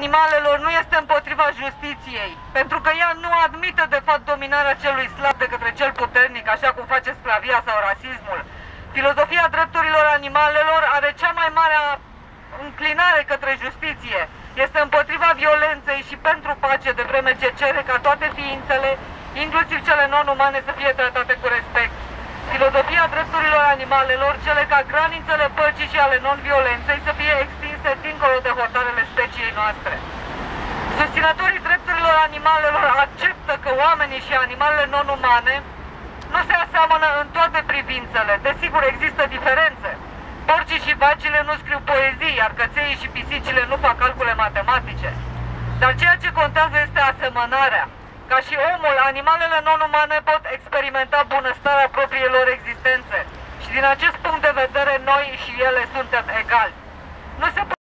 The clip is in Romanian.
animalelor nu este împotriva justiției, pentru că ea nu admite de fapt dominarea celui slab de către cel puternic, așa cum face sclavia sau rasismul. Filozofia drepturilor animalelor are cea mai mare înclinare către justiție. Este împotriva violenței și pentru pace, de vreme ce cere ca toate ființele, inclusiv cele non-umane, să fie tratate cu respect. Filozofia drepturilor animalelor cere ca granițele păcii și ale non-violenței să fie extinse dincolo de hotarele speciei noastre. Susținătorii drepturilor animalelor acceptă că oamenii și animalele non-umane nu se aseamănă în toate privințele. Desigur, există diferențe. Porcii și vacile nu scriu poezii, iar căței și pisicile nu fac calcule matematice. Dar ceea ce contează este asemănarea. Ca și omul, animalele non-umane pot experimenta bunăstarea propriilor existențe. Și din acest punct de vedere, noi și ele suntem egali. Nu se